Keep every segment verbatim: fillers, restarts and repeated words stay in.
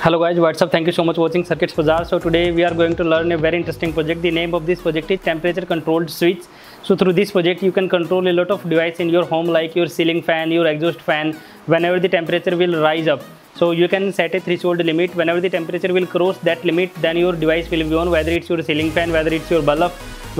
Hello guys, what's up? Thank you so much for watching Circuits Bazaar. So today we are going to learn a very interesting project. The name of this project is temperature controlled switch. So through this project you can control a lot of device in your home, like your ceiling fan, your exhaust fan. Whenever the temperature will rise up, so you can set a threshold limit. Whenever the temperature will cross that limit, then your device will be on, whether it's your ceiling fan, whether it's your bulb,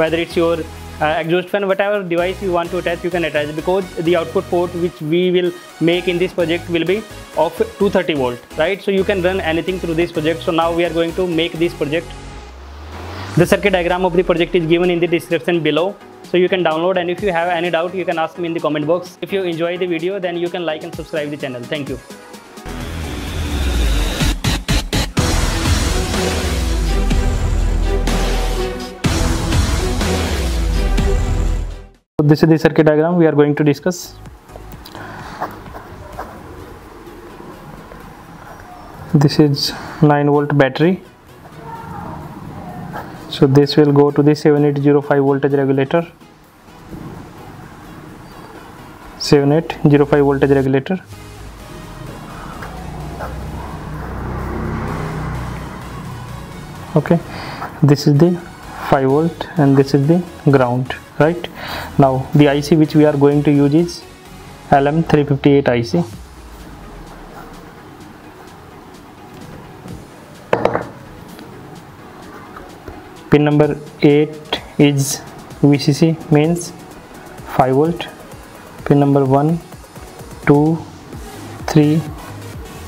whether it's your uh, exhaust fan, whatever device you want to attach, you can attach, because the output port which we will make in this project will be of two thirty volt, right? So you can run anything through this project. So now we are going to make this project. The circuit diagram of the project is given in the description below, so you can download, and if you have any doubt you can ask me in the comment box. If you enjoy the video, then you can like and subscribe the channel. Thank you. This is the circuit diagram we are going to discuss. This is nine volt battery. So this will go to the seven eight zero five voltage regulator. seven eight zero five voltage regulator. Okay. This is the five volt and this is the ground. Right now the I C which we are going to use is L M three fifty-eight I C. Pin number eight is V C C, means five volt. Pin number one, two, three,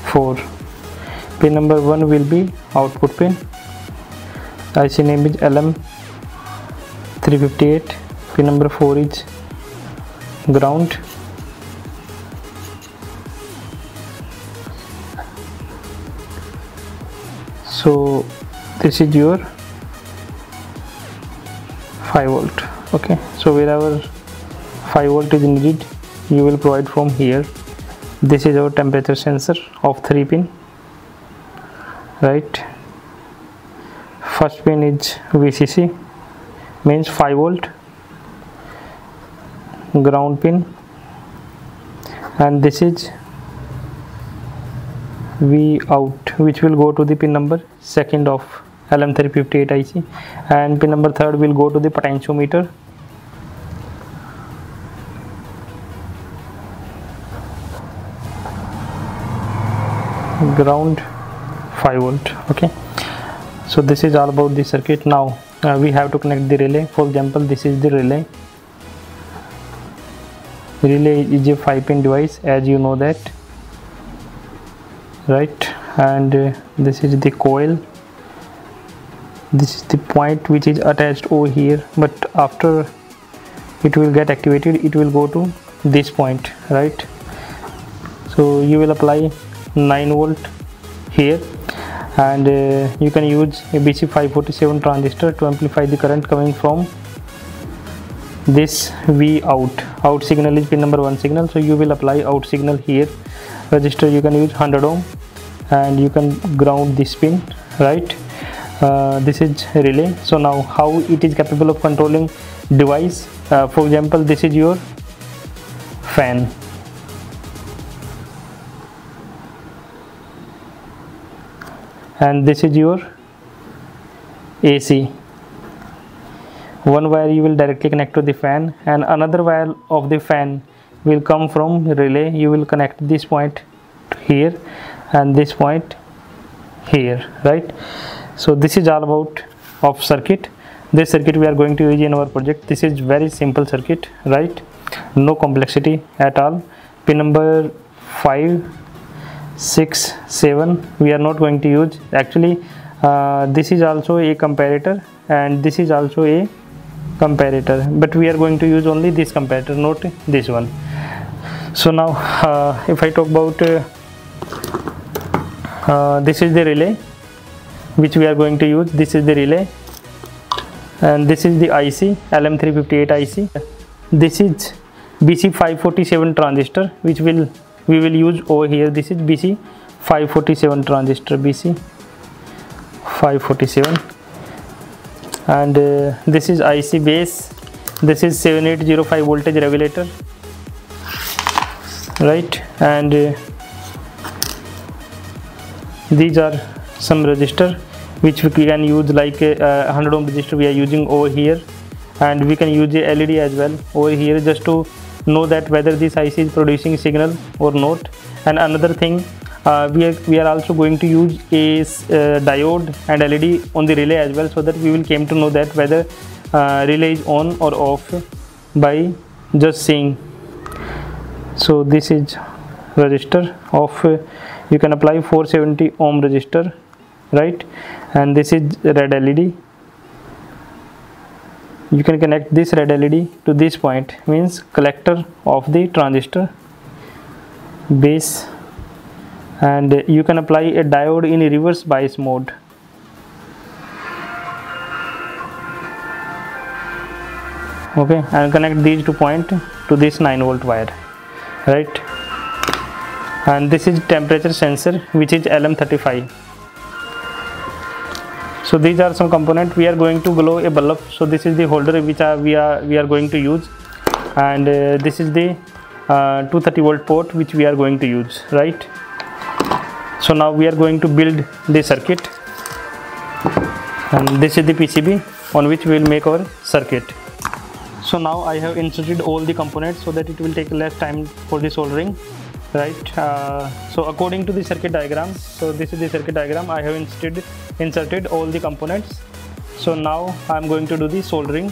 four. Pin number one will be output pin. I C name is L M three fifty-eight. Pin number four is ground. So this is your five volt. Okay, so wherever five volt is needed you will provide from here. This is our temperature sensor of three pin, right? First pin is V C C, means five volt. Ground pin, and this is V out, which will go to the pin number second of L M three fifty-eight I C, and pin number third will go to the potentiometer. Ground five volt. Okay, so this is all about the circuit. Now uh, we have to connect the relay. For example, this is the relay. Relay is a five pin device, as you know that, right? And uh, this is the coil. This is the point which is attached over here, but after it will get activated it will go to this point, right? So you will apply nine volt here, and uh, you can use a B C five forty-seven transistor to amplify the current coming from this V out. Out signal is pin number one signal, so you will apply out signal here. Register you can use one hundred ohm, and you can ground this pin, right? Uh, this is relay. So now how it is capable of controlling device? Uh, for example, this is your fan. And this is your A C. One wire you will directly connect to the fan, and another wire of the fan will come from relay. You will connect this point here and this point here, right? So this is all about off circuit. This circuit we are going to use in our project. This is very simple circuit, right? No complexity at all. Pin number five, six, seven we are not going to use. Actually uh, this is also a comparator, and this is also a comparator, but we are going to use only this comparator, not this one. So now uh, if I talk about uh, uh, this is the relay which we are going to use. This is the relay, and this is the I C, L M three fifty-eight I C. This is B C five forty-seven transistor which will we will use over here. This is B C five forty-seven transistor, B C five forty-seven, and uh, this is I C base. This is seven eight zero five voltage regulator, right? And uh, These are some resistor which we can use, like a uh, one hundred ohm resistor we are using over here, and we can use a L E D as well over here just to know that whether this I C is producing signal or not. And another thing, uh, we, are, we are also going to use a uh, diode and L E D on the relay as well, so that we will come to know that whether uh, relay is on or off by just seeing. So this is resistor of uh, you can apply four seventy ohm resistor, right? And this is red L E D. You can connect this red L E D to this point, means collector of the transistor base, and you can apply a diode in a reverse bias mode. Okay, and connect these two point to this nine volt wire, right? And this is temperature sensor, which is L M thirty-five. So these are some component. We are going to glow a bulb. So this is the holder which are, we are we are going to use, and uh, this is the uh, two thirty volt port which we are going to use, right? So now we are going to build the circuit, and this is the P C B on which we will make our circuit. So now I have inserted all the components so that it will take less time for the soldering, right? Uh, so according to the circuit diagram, so this is the circuit diagram. I have inserted inserted all the components. So now I am going to do the soldering.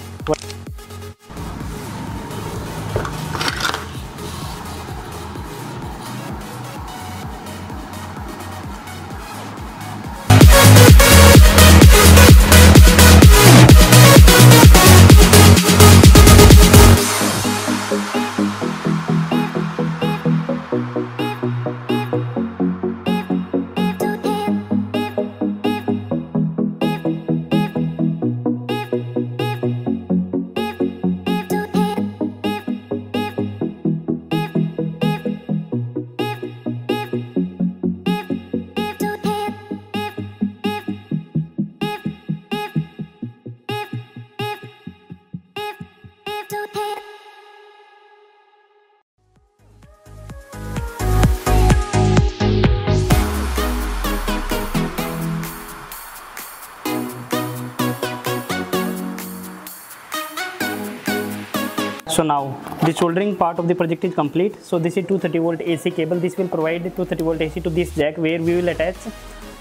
So now the soldering part of the project is complete. So this is two thirty volt A C cable. This will provide two thirty volt A C to this jack, where we will attach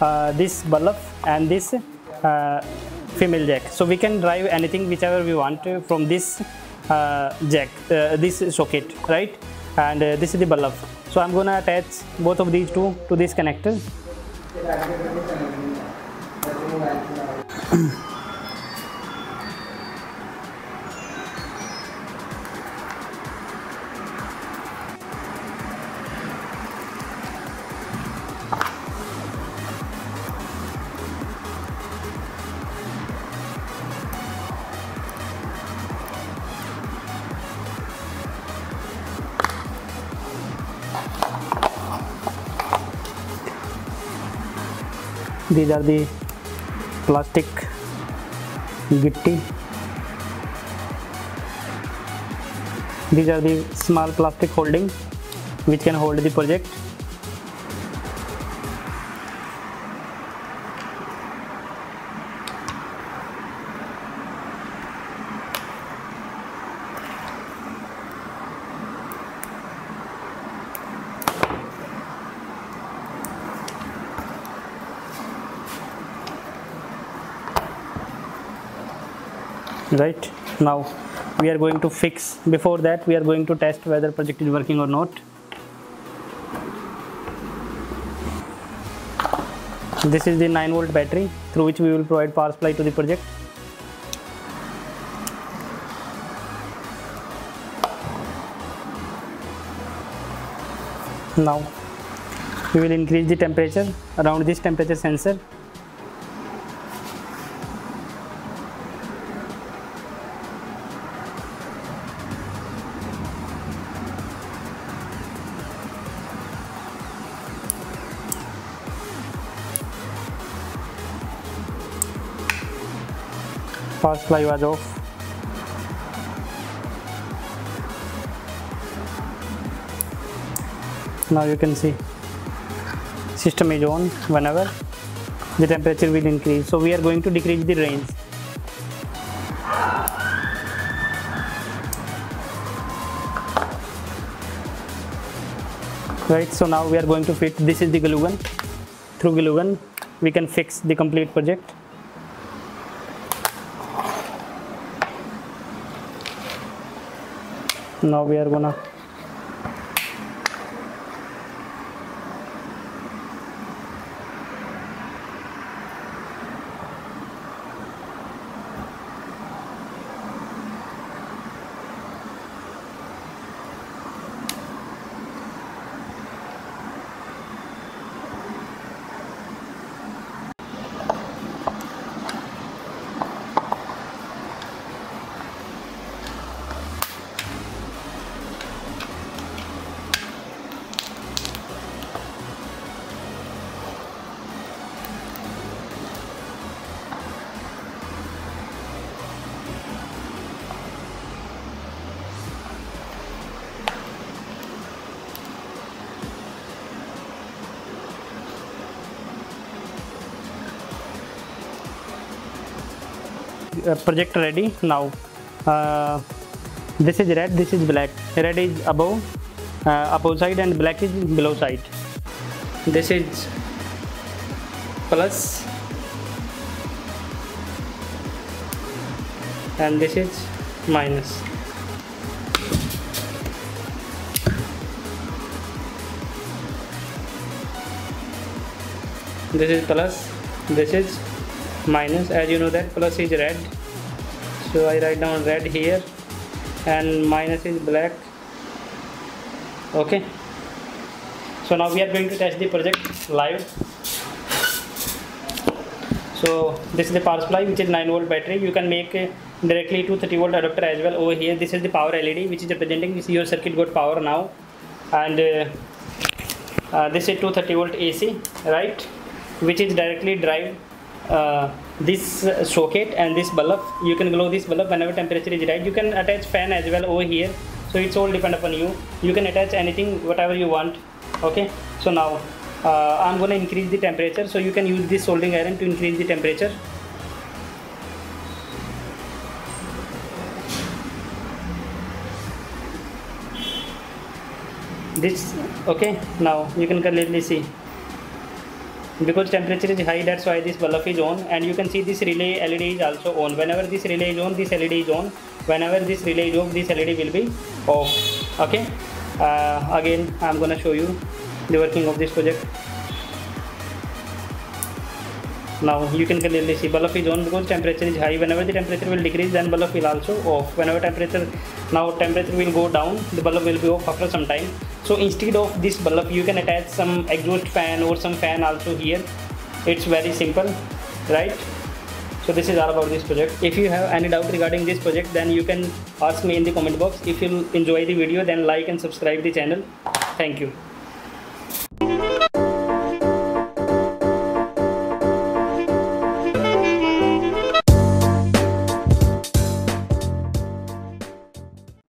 uh, this bulb and this uh, female jack. So we can drive anything whichever we want from this uh, jack, uh, this socket, right? And uh, this is the bulb. So I'm gonna attach both of these two to this connector. These are the plastic gitti. These are the small plastic holding which can hold the project. Right, now we are going to fix. Before that, we are going to test whether project is working or not. This is the nine volt battery through which we will provide power supply to the project. Now we will increase the temperature around this temperature sensor. Power supply was off. Now you can see system is on, whenever the temperature will increase, so we are going to decrease the range. Right, so now we are going to fit, this is the glue gun. Through glue gun we can fix the complete project. Now we are gonna Uh, project ready now. Uh, this is red, this is black. Red is above, uh, above side, and black is below side. This is plus and this is minus. This is plus, this is minus. As you know that plus is red, so I write down red here, and minus is black. Okay, so now we are going to test the project live. So this is the power supply, which is nine volt battery. You can make a directly two thirty volt adapter as well over here. This is the power L E D, which is representing your circuit got power now, and uh, uh, this is two thirty volt A C, right, which is directly drive Uh, this uh, socket and this bulb. You can glow this bulb whenever temperature is right. You can attach fan as well over here, so it's all depend upon you. You can attach anything, whatever you want. Okay, so now uh, I'm gonna increase the temperature, so you can use this soldering iron to increase the temperature. This, okay, now you can clearly see, because temperature is high, that's why this bulb is on. And you can see this relay L E D is also on. Whenever this relay is on, this L E D is on. Whenever this relay is off, this L E D will be off. Okay, uh, again I'm gonna show you the working of this project. Now you can clearly see bulb is on because temperature is high. Whenever the temperature will decrease, then bulb will also off. Whenever temperature, now temperature will go down, the bulb will be off after some time. So instead of this bulb, you can attach some exhaust fan or some fan also here. It's very simple, right? So this is all about this project. If you have any doubt regarding this project, then you can ask me in the comment box. If you enjoy the video, then like and subscribe the channel. Thank you.